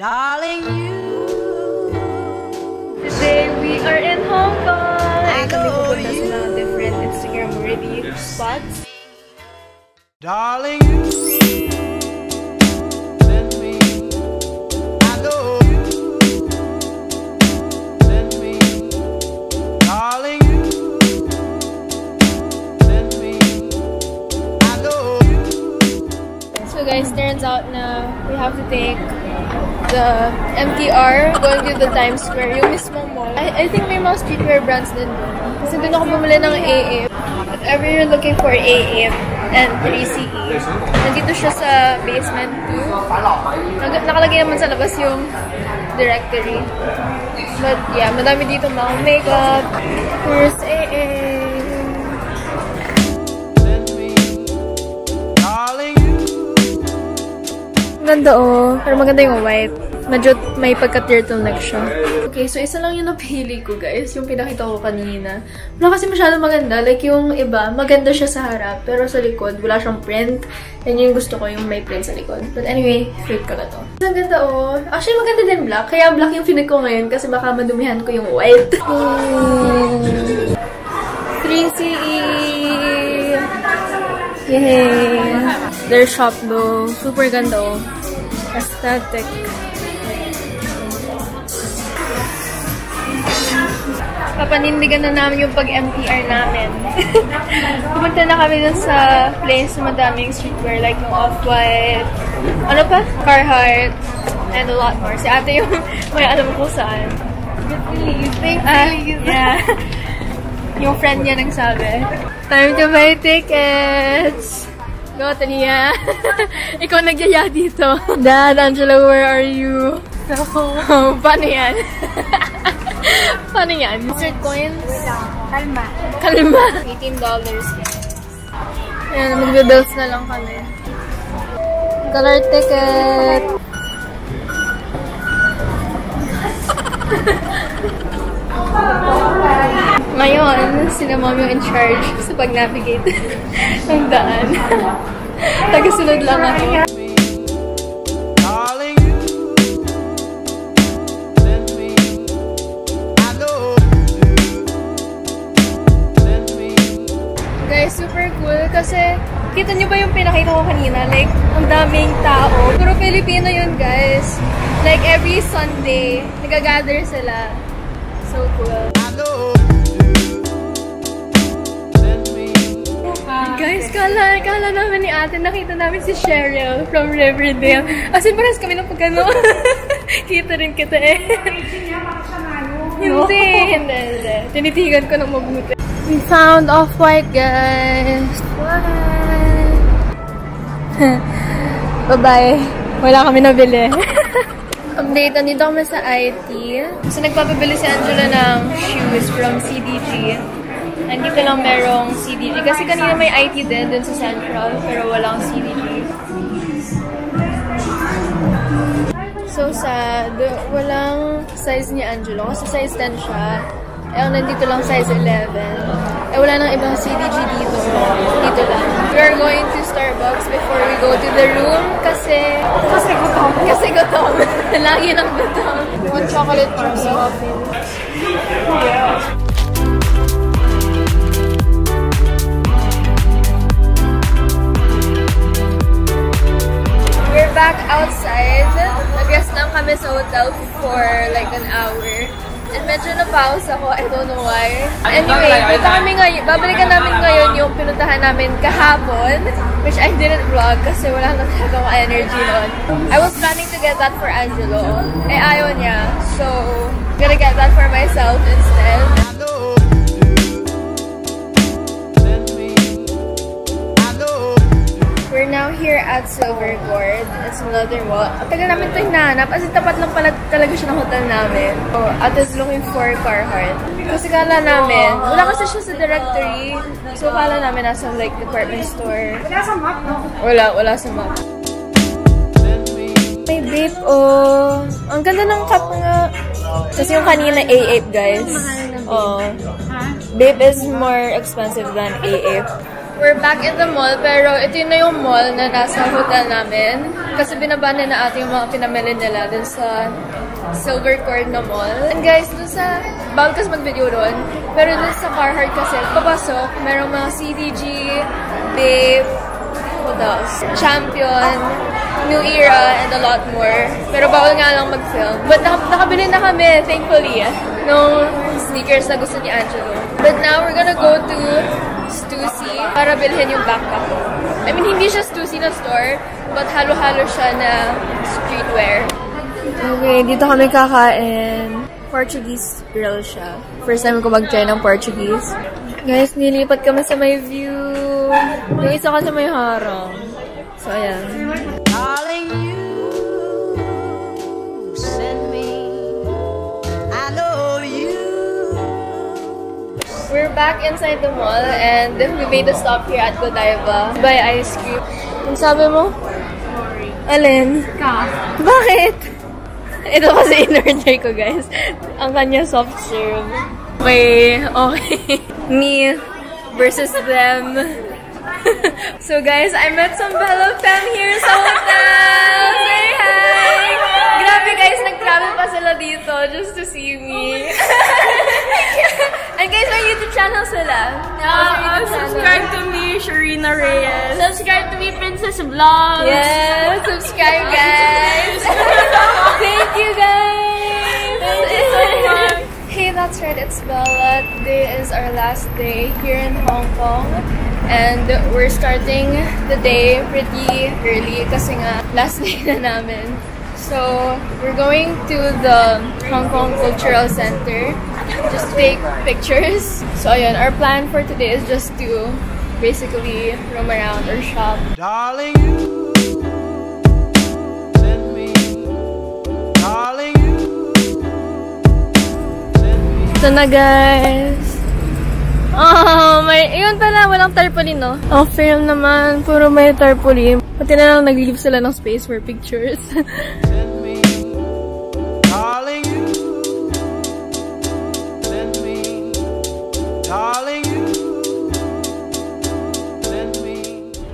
Darling, you. Today we are in Hong Kong. And kami pupunta sa mga different Instagram review spots. Darling, you. Guys, turns out na we have to take the MTR going to the Times Square, yung mismo mall. I think may mga streetwear brands din doon. Kasi doon ako bumili ng AA. Whenever you're looking for AA and 3CE, nandito siya sa basement 2. Nakalagay naman sa labas yung directory. But yeah, madami dito mga makeup, course AA. Ganda oh. Pero maganda yung white. Medyo may pagka-turtleneck siya. Okay, so isa lang yung napili ko, guys. Yung pinakita ko kanina. Wala kasi masyadong maganda. Like yung iba, maganda siya sa harap. Pero sa likod, wala siyang print. Yan yung gusto ko, yung may print sa likod. But anyway, favorite ko na to. Ang ganda oh. Actually, maganda din black. Kaya black yung pinag ko ngayon kasi baka madumihan ko yung white. 3CE! Yay! Their shop though. Super ganda oh. Aesthetic. Papanindigan na namin yung pag-MTR namin. Pumunta na kami dun sa place na madaming streetwear like yung Off-White, ano pa? Carhartt, and a lot more. Si ate yung may alam ko saan. Yeah. Yung friend niya nagsabi. Time to buy tickets! Go, Tania! Ikaw nagyaya dito. Dad, Angela, where are you? So, paano yan? Paano yan? Insert coins? Kalma. Kalma? $18 yan. Ayan, magbe-bills na lang kami. Color ticket! Ngayon, sila mom yung in charge sa pag-navigate ng daan. Tagasunod lang ako. Guys, super cool kasi kita nyo ba yung pinakita ko kanina? Like, ang daming tao. Puro Filipino yun, guys. Like, every Sunday, nagagather sila. So cool. Guys, kala namin ni ate, nakita namin si Cheryl from Riverdale. As in, parehas kami ng pagkano. Kita rin kita eh. Hindi. Tinitigan ko ng mabuti. We found Off-White, guys. Bye-bye. Wala kami nabili. Update, nandito kami sa IT. So, nagpapabili si Angela ng shoes from CDG. Nandito lang merong CDG. Kasi kanina may IT din dun sa Central, pero walang CDG. So sad. Walang size ni Angelo. Kasi size 10 siya. Eh, nandito lang size 11. Eh, wala nang ibang CDG dito. Dito lang. We're going to Starbucks before we go to the room. Kasi gutom. Kasi gutom. Lagi nang gutom. One chocolate chips. Yeah. We're back outside. Nag-rest lang kami sa hotel for like an hour. And medyo na-pause ako. I don't know why. Anyway, babalikan namin ngayon yung pinuntahan namin kahapon. Which I didn't vlog kasi wala nang talagang energy noon. I was planning to get that for Angelo. Eh, ayaw niya. So, I'm gonna get that for myself instead. We're now here at Silverboard. It's another mall. Ang tagal namin ito hinahanap. As in, tapat lang pala talaga siya ng hotel namin. So, Ate's looking for Carhartt. Kasi kala namin, wala kasi siya sa directory. So, kala namin nasa like department store. Wala sa map, no? Wala sa map. May vape, oh. Ang ganda ng cup nga. Kasi yung kanina, A8, guys. Oh. Vape is more expensive than A8. We're back in the mall, pero ito na yung mall na nasa hotel namin. Kasi binaba na natin yung mga pinamili nila dun sa Silverboard na mall. And guys, dun sa, bawal kasi mag-video dun, pero dun sa Carhartt kasi, papasok, merong mga CDG, Babe, what else? Champion, New Era, and a lot more. Pero bawal nga lang mag-film. But nakabili na kami, thankfully, nung sneakers na gusto ni Angelo. But now we're gonna go to Stussy para bilhin yung backpack ko. I mean, hindi siya Stussy na store, but halo-halo siya na streetwear. Okay, dito kami kakain. Portuguese grill siya. First time ko mag-try ng Portuguese. Guys, nilipat kami sa may view. Yung isa ka sa may harang. So, ayan. Calling you, send me, I know you. We're back inside the mall and we made a stop here at Godiva to buy ice cream. Ang sabi mo? Sorry. Alin? Ka. Bakit? Ito kasi in-order ko, guys. Ang kanya soft serve. May okay. Me versus them. So guys, I met some fellow fam here sa hotel. Say hi! Grabe guys, nag-travel pa sila dito just to see me. And guys, my YouTube channel sila. Subscribe to me, Sharina Reyes. Subscribe to me, Princess Vlogs. Yes, subscribe guys. Thank you guys. Thank you so much. Hey, that's right, it's Bella. Today is our last day here in Hong Kong. And we're starting the day pretty early kasi nga last day na namin. So, we're going to the Hong Kong Cultural Center. Just take pictures. So, ayun, our plan for today is just to basically roam around or shop. Darling, you send me. Darling, you send me. Ito na, guys. Oh, may, yun pala, walang tarpaulin, no? Oh, film naman, puro may tarpaulin. Pati na lang nag-leave sila ng space for pictures.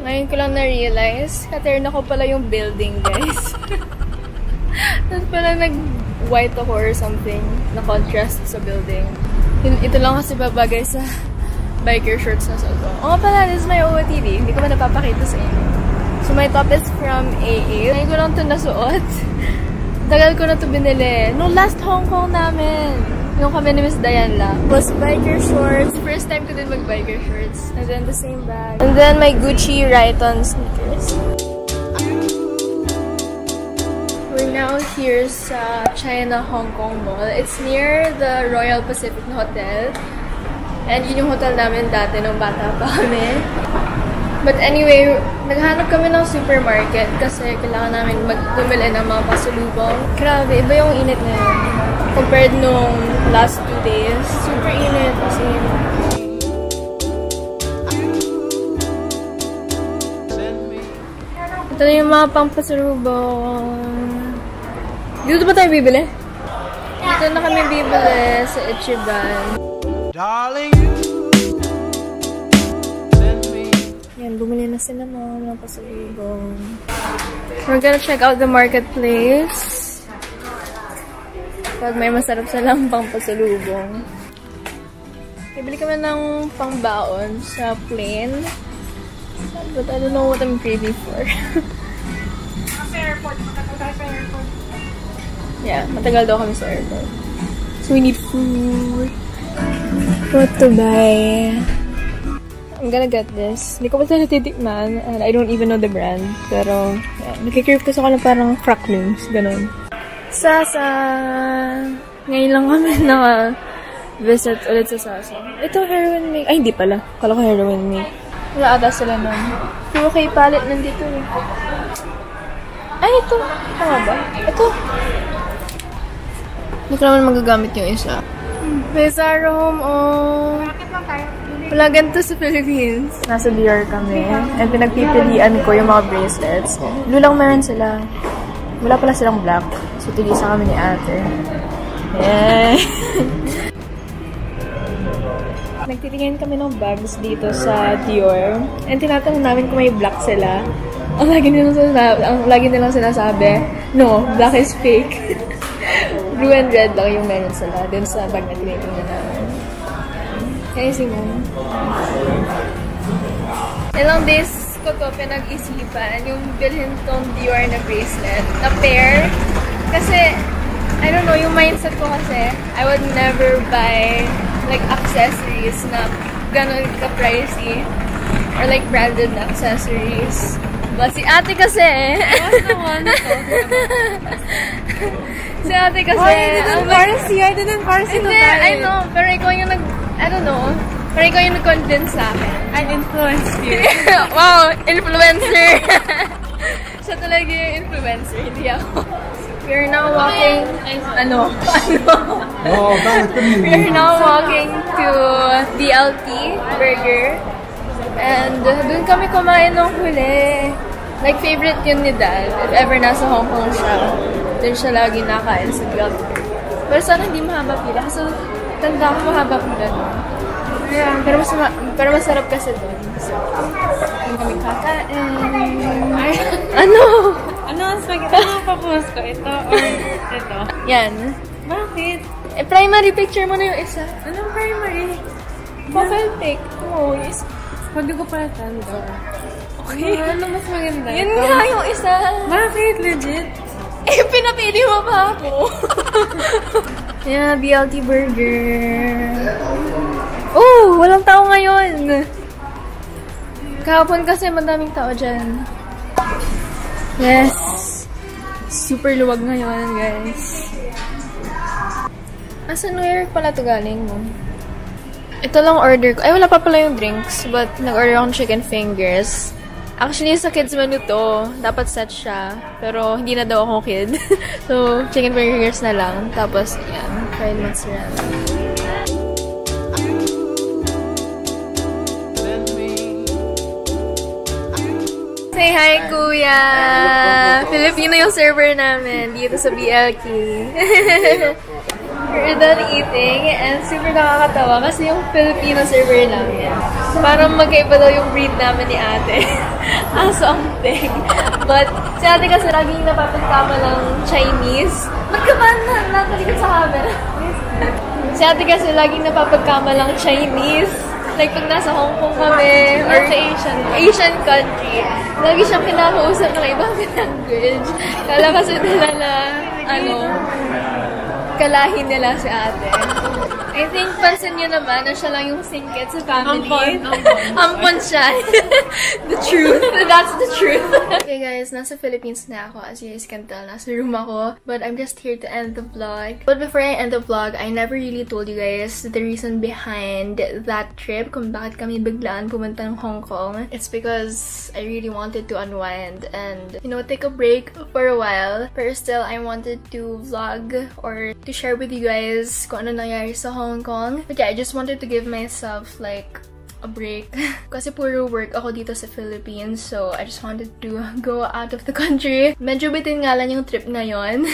Ngayon ko lang na-realize, katerna ko pala yung building, guys. Tapos pala nag-white ako or something, na-contrast sa building. Ito lang kasi babagay sa biker shorts na suot ko. Oo pala, this is my OOTD. Hindi ko pa napapakita sa inyo. So my top is from AA. Ngayon ko lang ito nasuot. Tagal ko na ito binili. Nung last Hong Kong namin. Yung kami ni Miss Diane lang. Was biker shorts. First time ko din mag-biker shorts. And then the same bag. And then my Gucci Rayton sneakers. We're now here sa China Hong Kong Mall. It's near the Royal Pacific Hotel. And yun yung hotel namin dati nung bata pa kami. But anyway, naghanap kami ng supermarket kasi kailangan namin mag-bumili ng mga pasulubong. Grabe, iba yung init na yun. Compared nung last 2 days. Super init kasi ito na yung mga pampasurubong. Dito ba tayo bibili? Dito na kami bibili sa Ichiban. Yan, bumili na sila mga pampasurubong. We're gonna check out the marketplace. Pag may masarap sa lampang pasalubong. Ibili kami ng pangbaon sa plane. But I don't know what I'm craving for. Sa airport. Matagal tayo sa airport. Yeah, matagal daw kami sa airport. So we need food. What to buy? I'm gonna get this. Hindi ko pa sila titikman. And I don't even know the brand. Pero, yeah. Nakikrave kasi ako na parang cracklings. Ganon. Sasa! Ngayon lang kami naka-visit ulit sa Sasa. Ito, heroin make. Ay, hindi pala. Kala ko heroin make. Wala ata sila nun. 2K palette nandito eh. Ay, ito. Tama ba? Ito. Hindi ko naman magagamit yung isa. May Zara Home On. Malakit lang tayo. Wala ganito sa Philippines. Nasa Dior kami. And pinagpipilian ko yung mga bracelets. Blue lang meron sila. Wala pala silang black. So, tigisa kami ni ate. Yay! Nagtitingin kami ng bags dito sa Dior. And tinatanong namin kung may black sila. Ang lagi nilang sinasabi, no, black is fake. Blue and red lang yung meron sila dun sa bag na tinitingnan namin. Kaya sinong. Ilang days ko to pinag-isipan yung bilhin tong Dior na bracelet, na pair. Kasi, I don't know, yung mindset ko kasi, I would never buy like accessories na ganun ka-pricey. Or like branded accessories. But si ate kasi, I know, pero ikaw yung nag-convince sa akin. An influencer. Wow, influencer. Siya talaga yung influencer, hindi ako. We're now walking, we're now walking to BLT Burger. And dun kami kumain ng huli. Like, favorite yun ni Dad. If ever nasa Hong Kong siya, dun siya lagi nakain sa BLT. Pero sana hindi mahaba pila. Kasi tanda ko mahaba pila dun. Yeah. Pero masarap kasi dun. So, yung kami kakain. Ano? Ano ang spaghetti? Ano ang papost ko? Ito or ito? Yan. Bakit? Eh, primary picture mo na yung isa. Anong primary? Profile pic. Oo, yes. Pwede ko pala tanda. Okay. Ano mas maganda? Yan nga yung isa. Bakit? Legit? Eh, pinapili mo pa ako. Yeah, BLT Burger. Oh, walang tao ngayon. Kahapon kasi madaming tao dyan. Yes. Super luwag ngayon, guys. Asa New York pala to galing mo? Ito lang order ko. Ay, wala pa pala yung drinks. But, nag-order akong chicken fingers. Actually, sa kids menu to. Dapat set siya. Pero, hindi na daw ako kid. So, chicken fingers na lang. Tapos, yan. Fried mozzarella. Say hi, Kuya! Filipino yung server namin dito sa BLT. We're done eating and super nakakatawa kasi yung Filipino server namin. Parang magkaiba daw yung breed namin ni ate. Something. But si ate kasi laging napapagtama ng Chinese. Magkaman na natalikod sa camera. Si ate kasi laging napapagtama ng Chinese. Like pag nasa Hong Kong kami or sa Asian country. Lagi siyang kinakausap ng ibang language. Kala kasi nila na kalahin nila si ate. I think pansin niyo naman na siya lang yung singkit sa family. Ampon siya. The truth. That's the truth. Okay guys, nasa Philippines na ako. As you guys can tell, nasa room ako. But I'm just here to end the vlog. But before I end the vlog, I never really told you guys the reason behind that trip. Kung bakit kami biglaan pumunta ng Hong Kong. It's because I really wanted to unwind and, you know, take a break for a while. But still, I wanted to vlog or to share with you guys kung ano nangyari sa Hong Kong. But yeah, I just wanted to give myself like a break. Kasi puro work ako dito sa Philippines, so I just wanted to go out of the country. Medyo bitin nga lang yung trip na yon.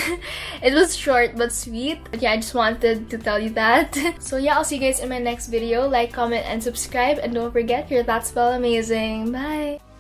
It was short but sweet. But yeah, I just wanted to tell you that. So yeah, I'll see you guys in my next video. Like, comment, and subscribe. And don't forget, your that's well amazing. Bye!